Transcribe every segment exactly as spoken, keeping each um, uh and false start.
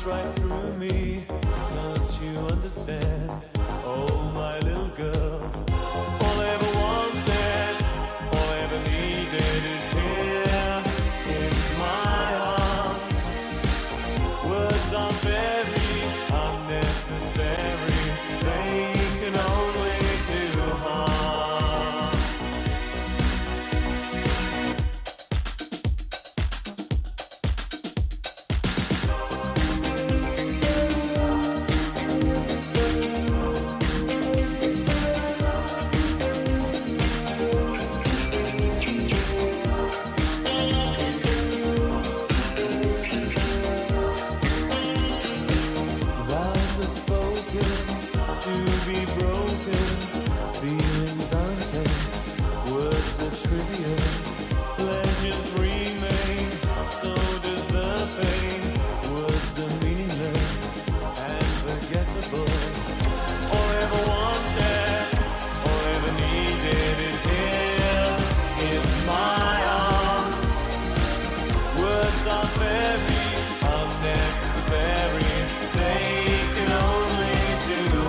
pass right through me. Don't you understand? Oh, my little girl. All I ever wanted, all I ever needed is here in my arms. Words are very unnecessary. They can only do harm. To be broken, feelings are intense, words are trivial, pleasures remain, so does the pain. Words are meaningless and forgettable. All I ever wanted, all I ever needed is here in my arms. Words are very unnecessary, they can only do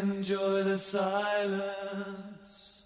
Enjoy the silence.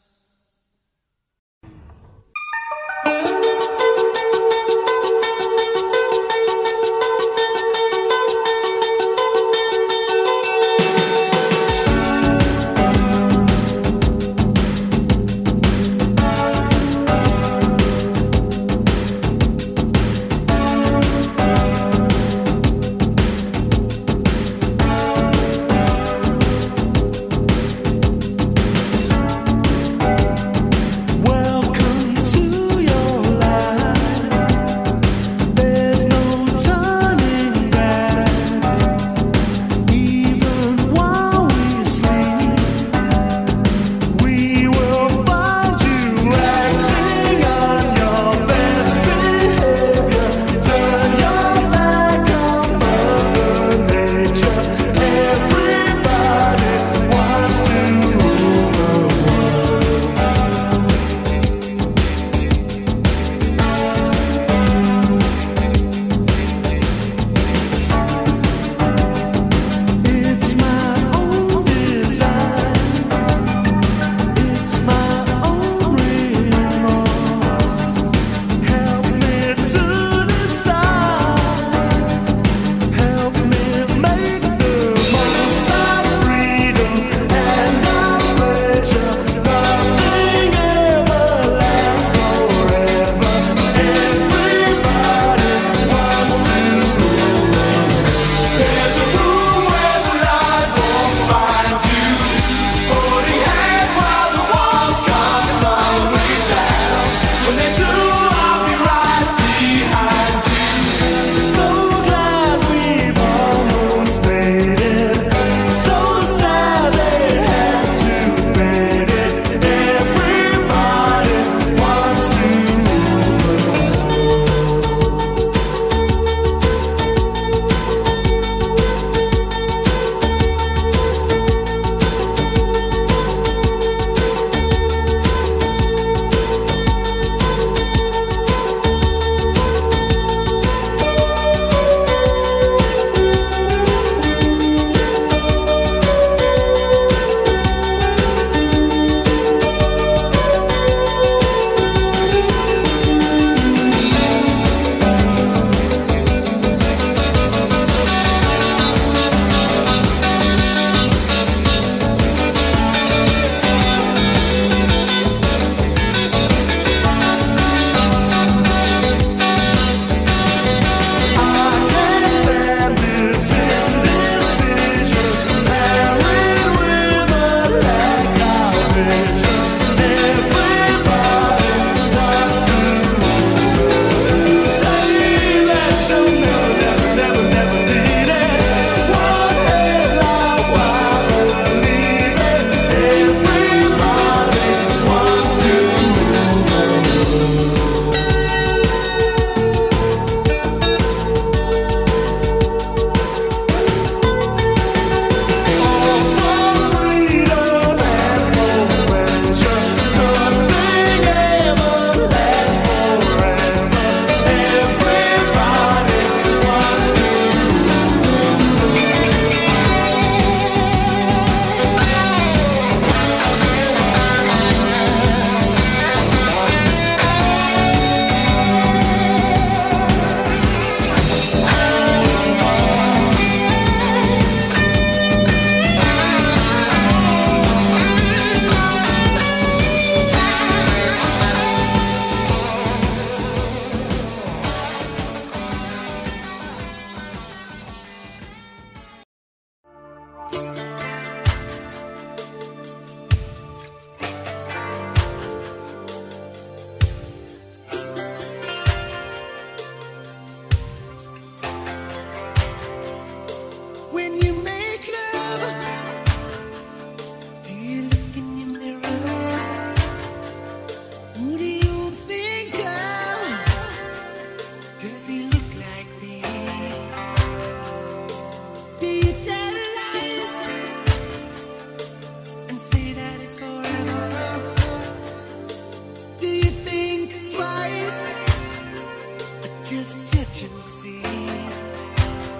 just didn't see.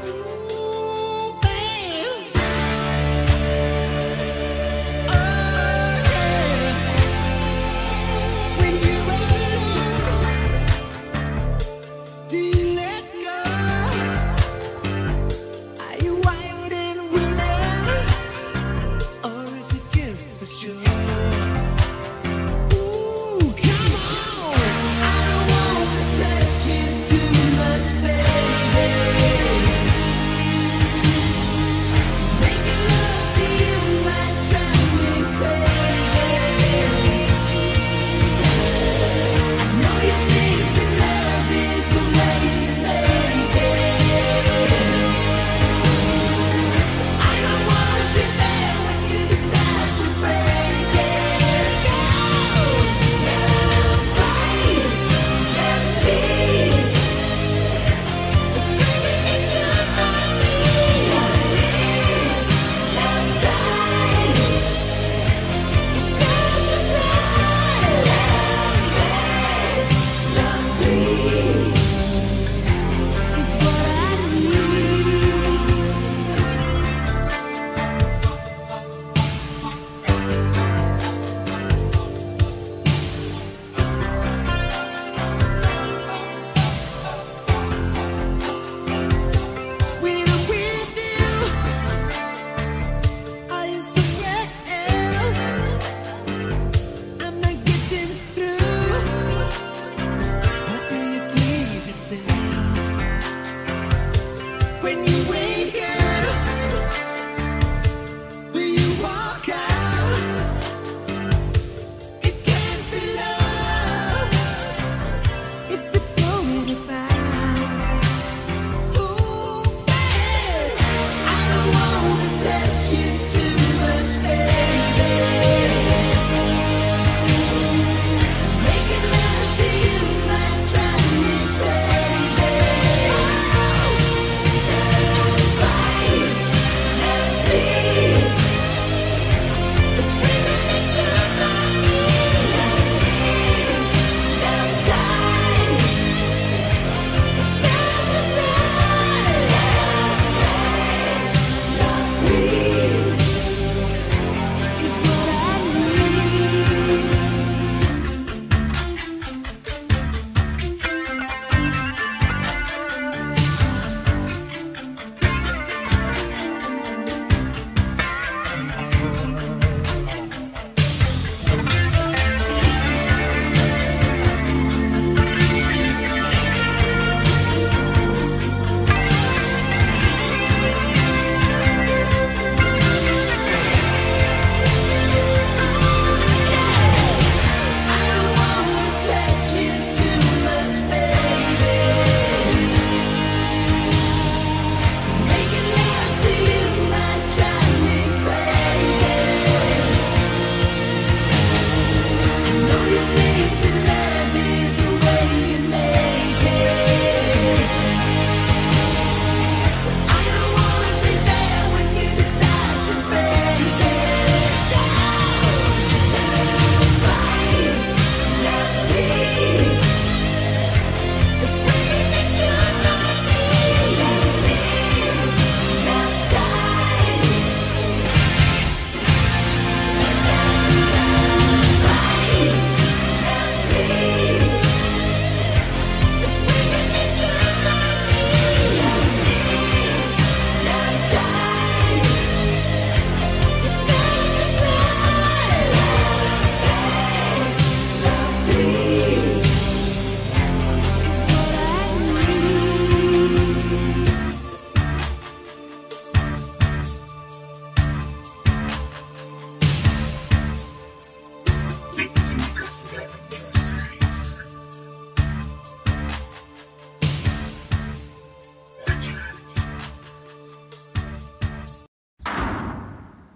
Ooh, babe. Oh, yeah. When you were here, do you let go? Are you wild and willing, or is it just for sure?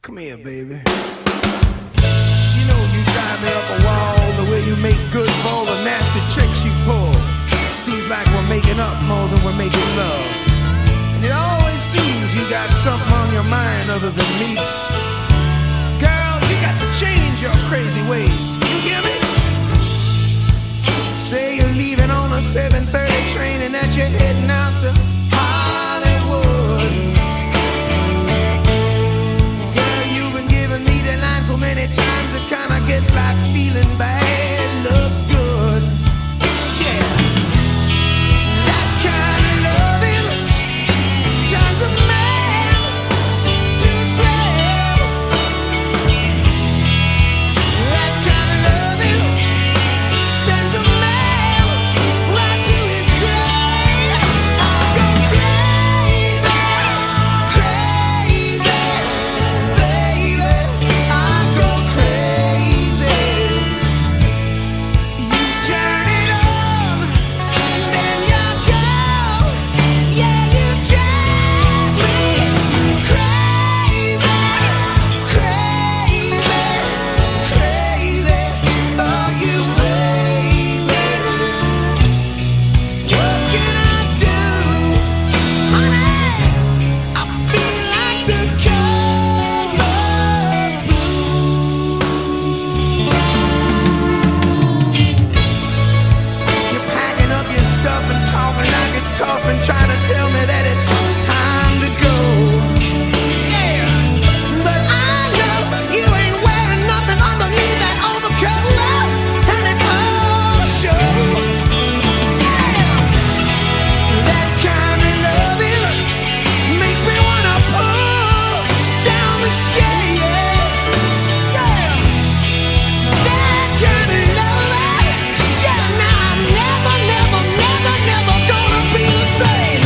Come here, baby. You know you drive me up a wall, the way you make good for all the nasty tricks you pull. Seems like we're making up more than we're making love. And it always seems you got something on your mind other than me. Girl, you got to change your crazy ways. You hear me? Say you're leaving on a seven thirty. train and that you're heading out to Hollywood. Girl, you've been giving me the line so many times it kinda gets like feeling bad looks good. Yeah, that kind of loving turns a man to slave. That kind of loving sends a man right to his grave. I go crazy, crazy, baby. I go crazy. You turn it on, then you're gone. Yeah, you drive me crazy, crazy, crazy. Oh, you baby, what can I do, honey? I feel like the color blue. You're packing up your stuff and talking like it's tough and trying to tell me that it's time to go. Yeah, but I know you ain't wearing nothing underneath that overcoat, love, and it's all show. Yeah, that kind of loving makes me wanna pull down the shade. Yeah, that kind of love, yeah, now I'm never, never, never, never gonna be the same.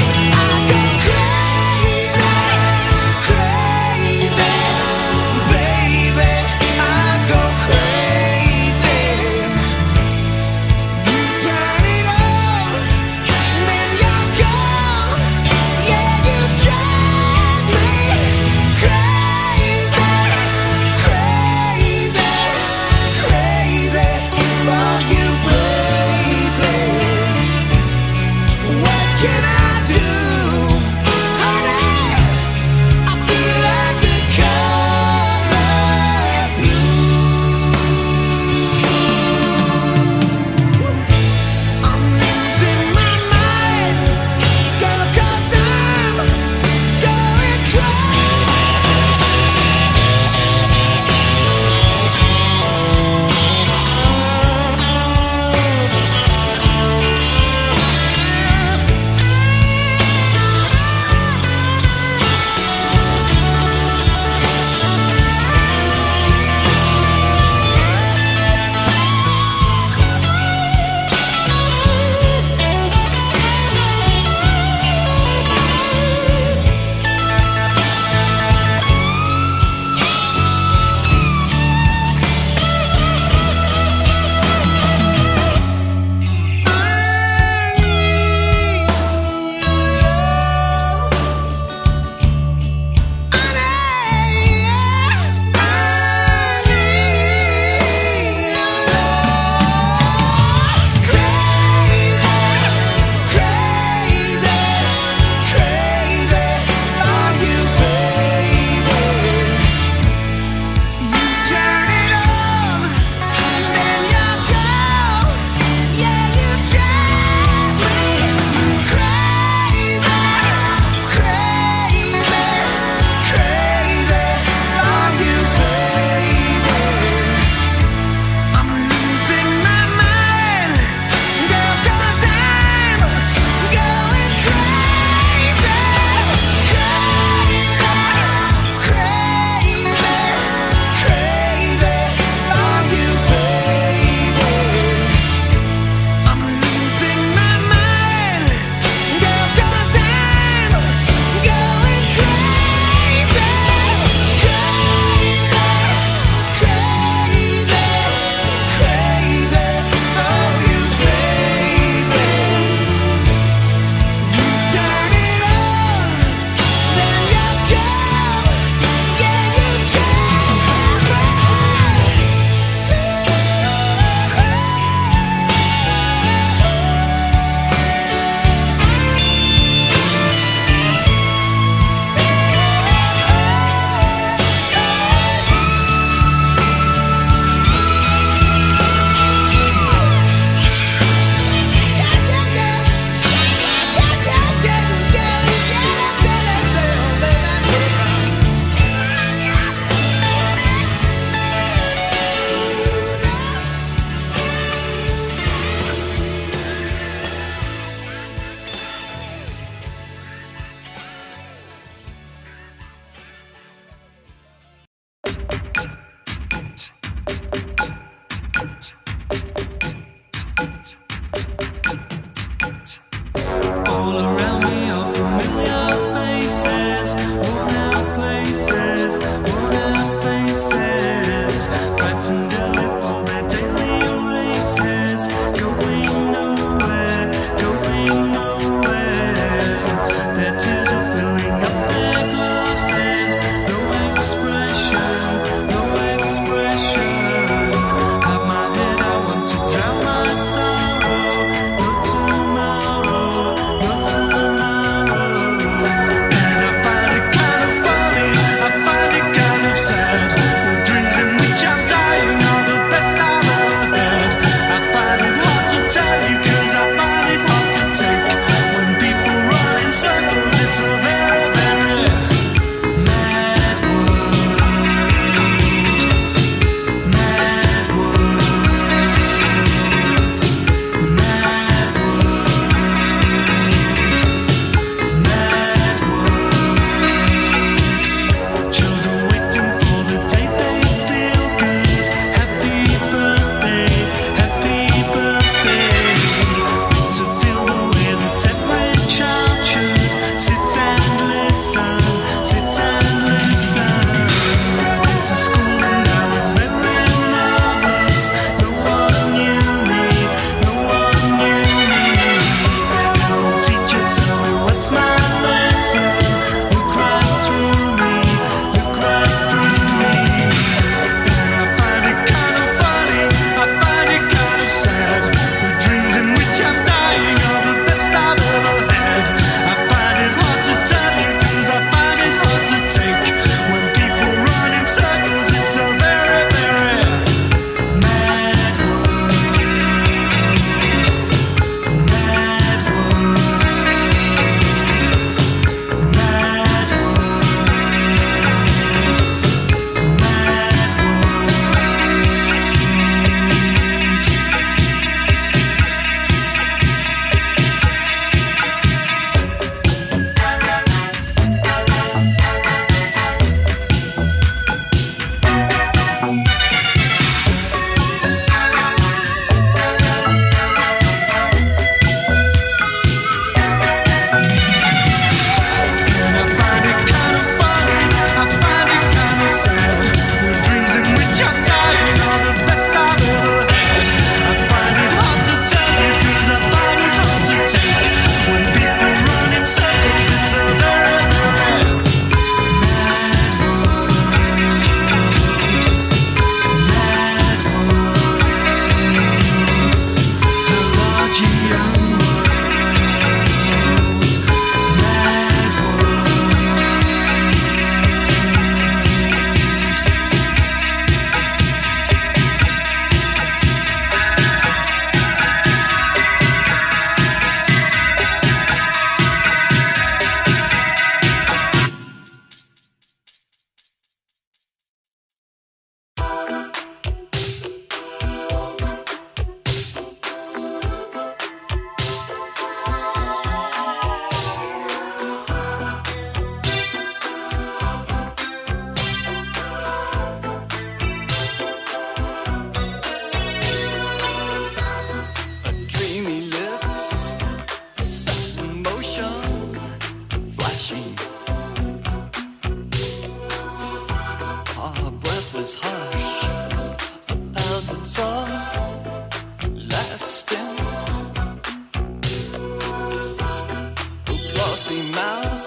saucy mouth,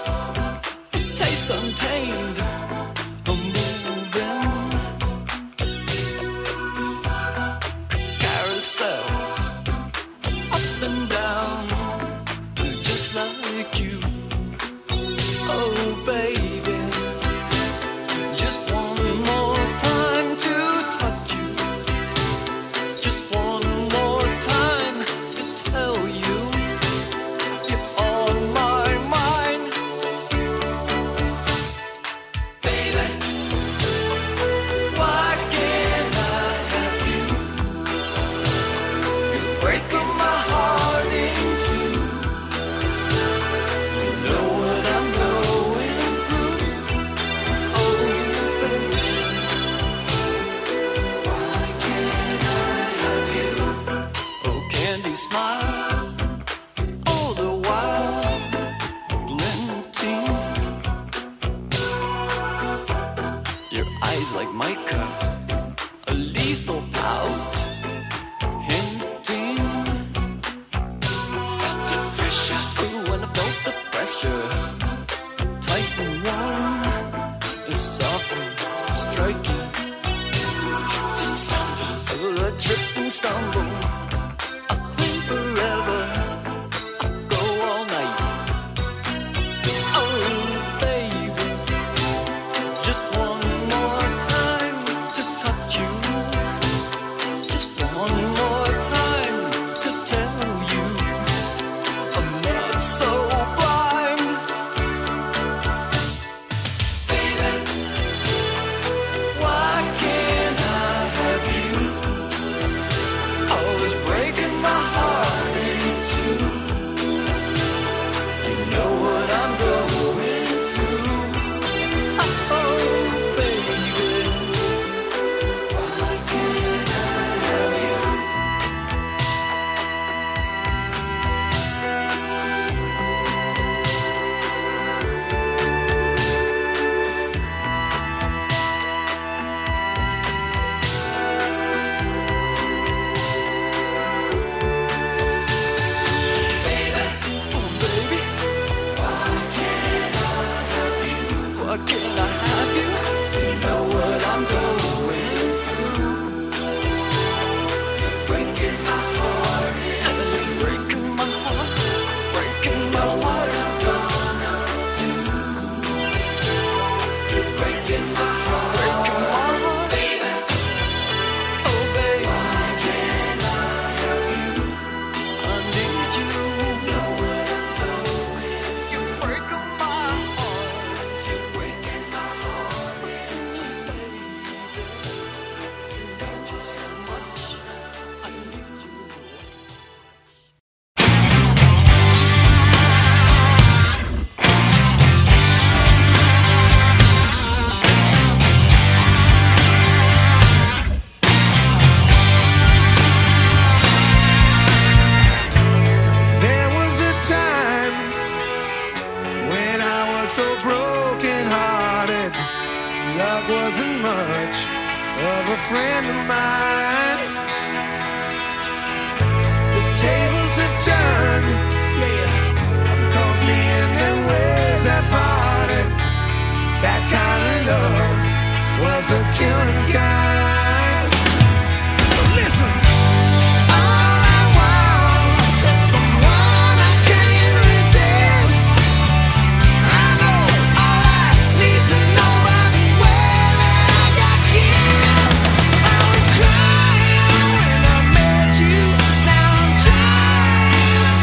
taste untamed, unmoving. Carousel, up and down, just like you. Oh baby, just one more time to touch you, just one more time to tell you you're on my mind. Baby, why can't I have you? You're breaking my heart in two. You know what I'm going through. Oh baby, why can't I have you? Oh candy smile, all the while glinting. Your eyes like mica, a lethal pout, hinting. Felt the pressure, ooh, and I felt the pressure. Tight and warm, the soft and striking. Tripped and stumbled, I tripped and stumbled. I think forever, I go all night. Oh baby, just one more time to touch you, just one more time to tell you I'm not so blind. Baby, why can't I have you? Always breaking my heart in two. You know what I'm going through. Oh baby, why can't I have you? Baby, oh baby, why can't I have you? Why can't I have you? You know what I'm going through. You're breaking my heart in two. Breaking my heart, breaking my heart. You know what I'm gonna do. You're breaking my heart, breaking my heart. Baby, oh baby, why can't I have you? I need you. Know what I'm going through. You're breaking my heart. You're breaking my heart in two. You know so much I need you. There was a time when I was so broken-hearted. Love wasn't much of a friend of mine. The tables have turned, yeah. One calls me and then where's that party? That kind of love was the killing kind. So listen. All I want is someone I can't resist. I know all I need to know by the way that I got kissed. I was crying when I met you. Now I'm trying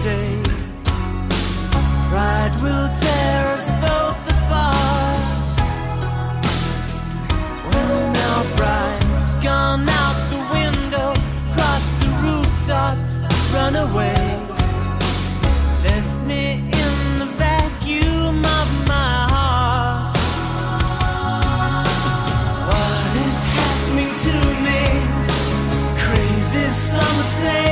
stay. Pride will tear us both apart. Well, now pride's gone out the window, cross the rooftops, run away. Left me in the vacuum of my heart. What is happening to me? Crazy, some say.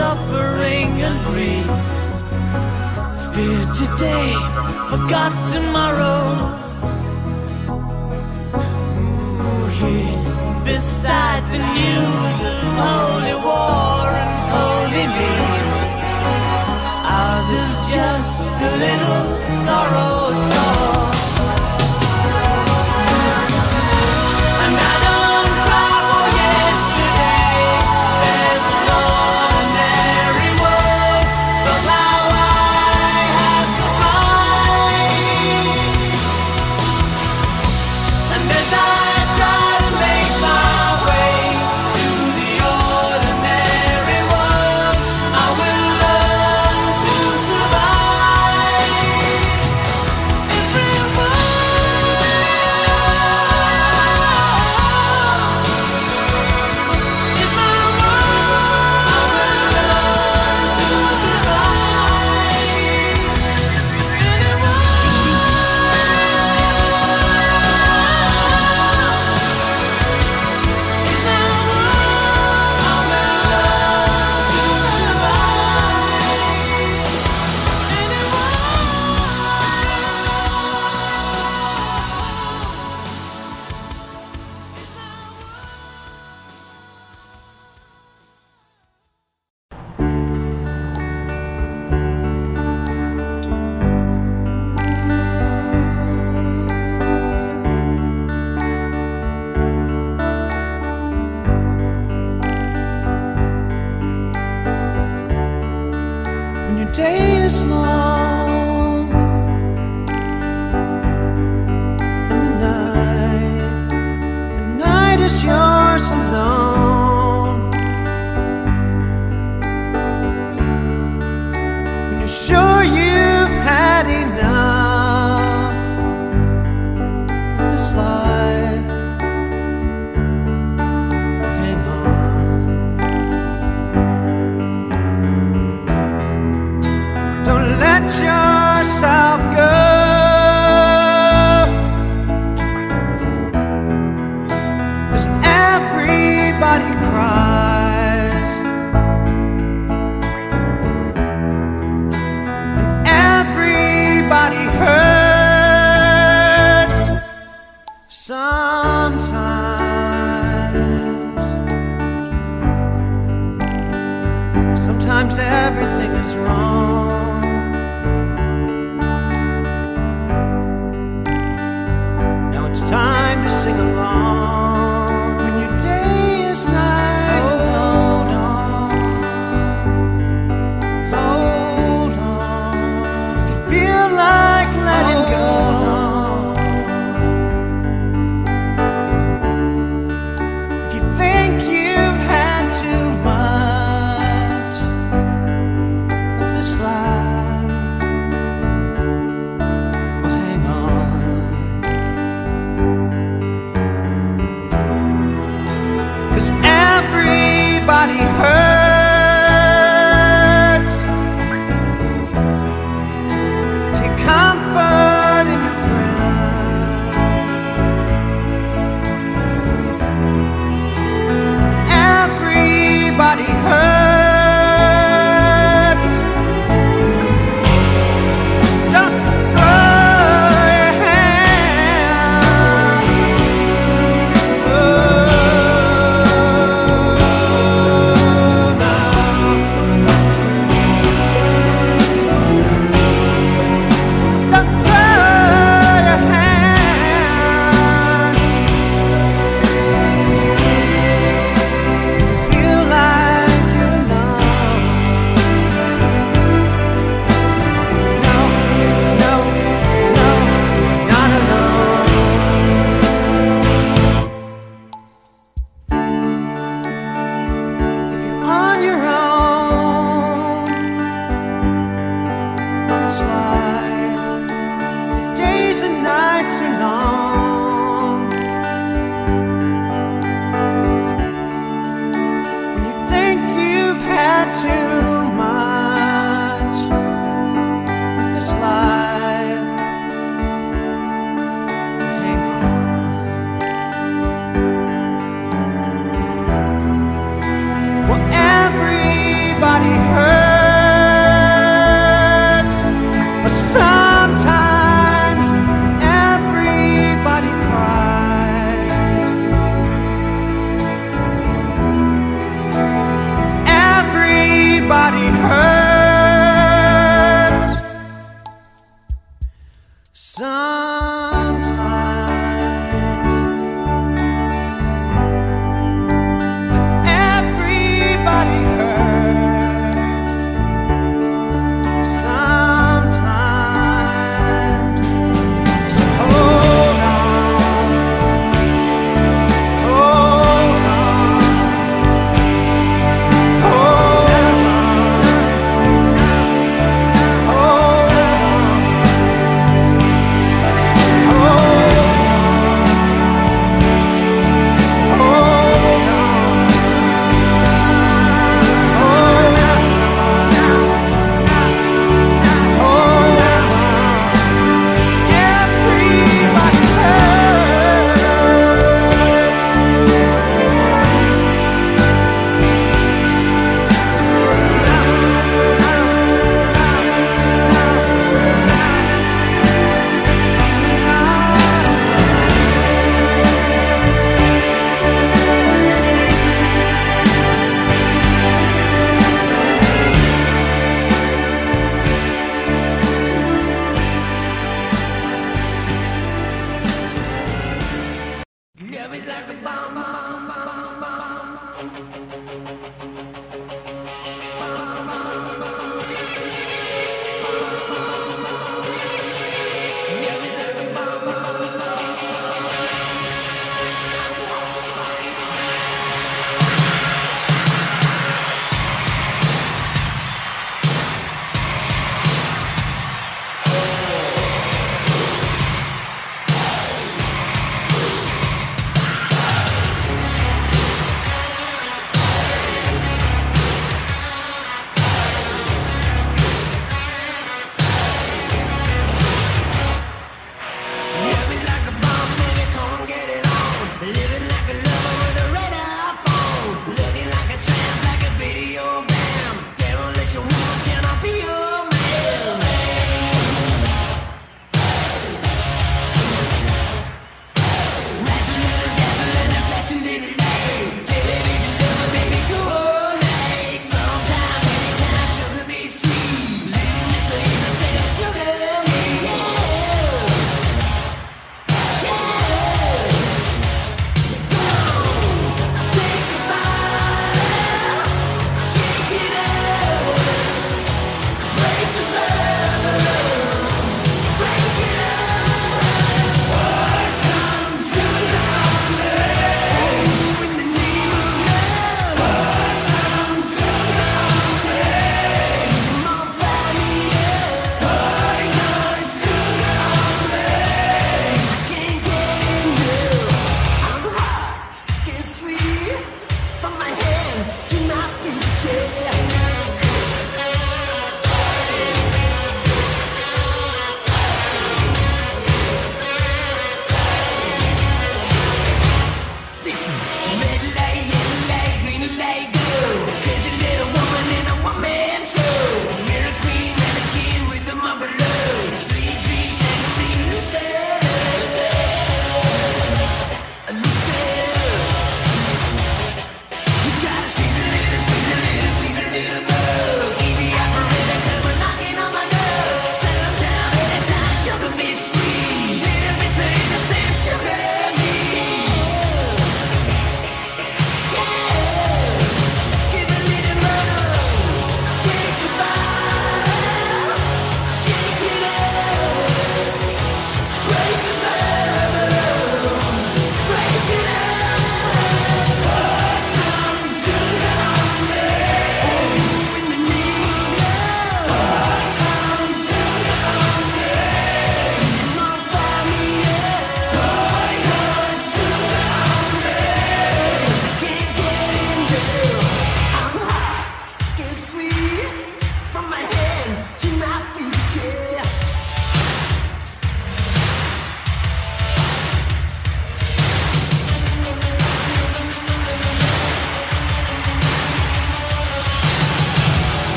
Suffering and grief, fear today, forgot tomorrow. Ooh, here beside the news of holy war and holy me, ours is just a little sorrow torn.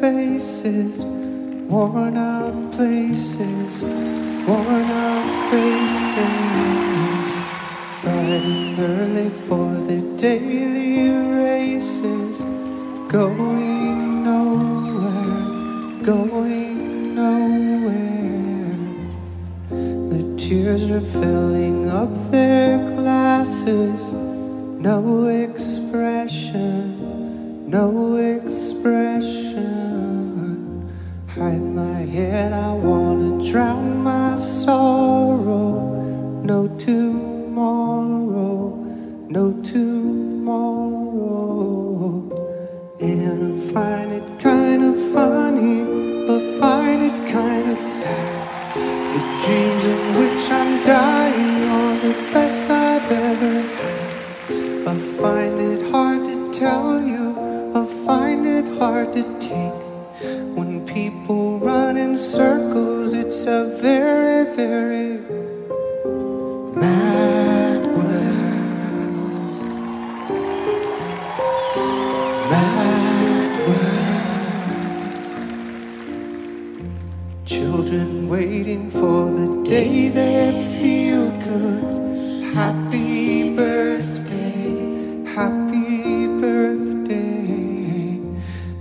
faces, worn out places, worn out faces, bright and early for the daily races, going nowhere, going nowhere. The tears are filling up their glasses, no expression, no expression. Hide my head, I wanna drown my sorrow. No tomorrow, no tomorrow. And I find it kinda funny, I find it kinda sad, the dreams in which I'm dying are the best I've ever had. I find it hard to tell you, I find it hard to take. When people run in circles, it's a very, very mad world. Mad world. Children waiting for the day they feel good. Happy birthday, happy birthday.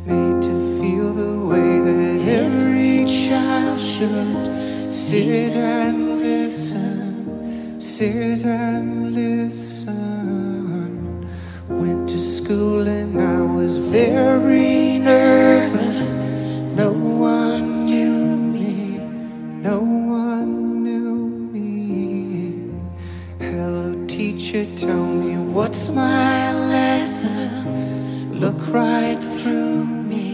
Made to feel the way that every child should. Sit and listen, sit and listen. Went to school and I was very nervous. No one knew me, no one knew me. Hello teacher, tell me what's my lesson? Look right through me,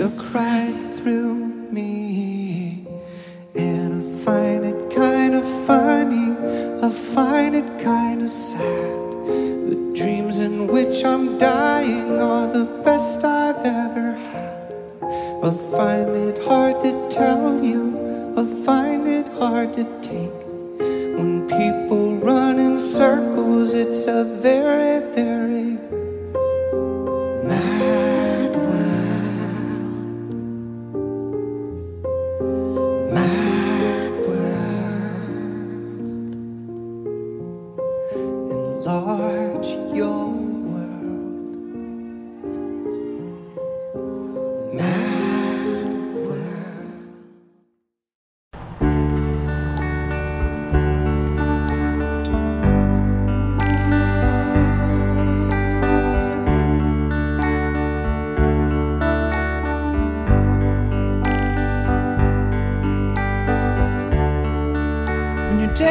look right through me. And I find it kind of funny, I find it kind of sad, the dreams in which I'm dying are the best I've ever had. I find it hard to tell you, I find it hard to take. When people run in circles, it's a very, very mad world. Mad world. Enlarge your world. Mad.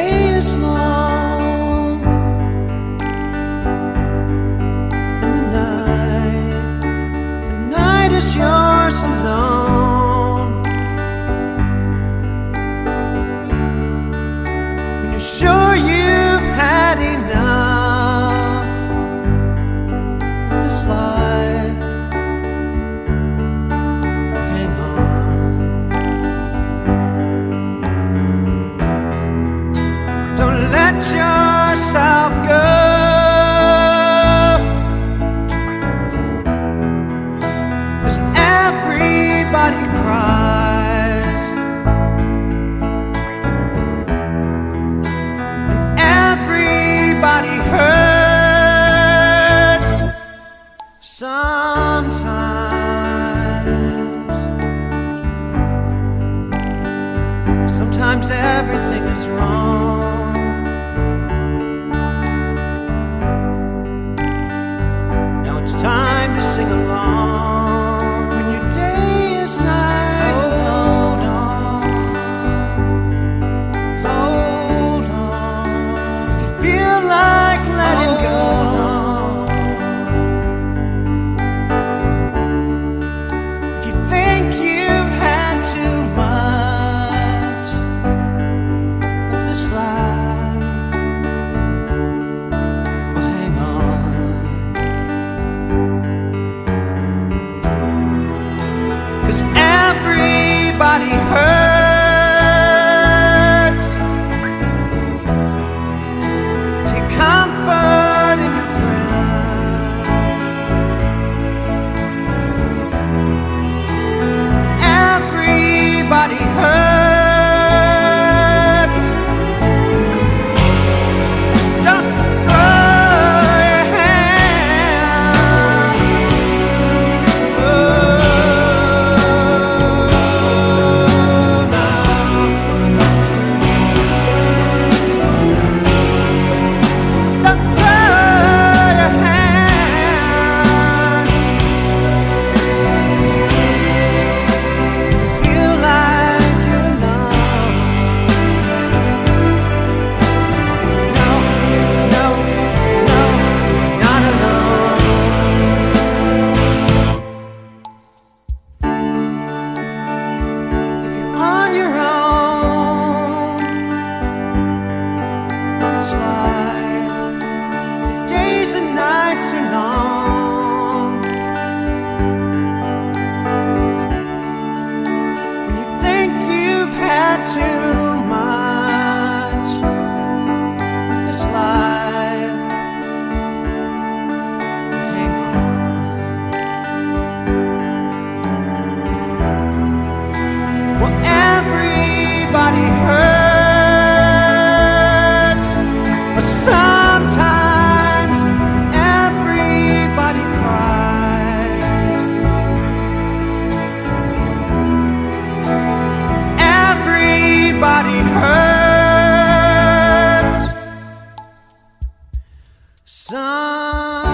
Day is long and the night, the night is yours alone. When you're sure you've had enough of this life, hang on. Let yourself go. Cause everybody cries and everybody hurts sometimes. Sometimes everything is wrong. Time to sing along. When your day is night, hold on, hold on. If you feel like letting go, if you think you've had too much of this nights are long. When you think you've had too much of this life to hang on, well, everybody hurts, but sometimes hurts. Some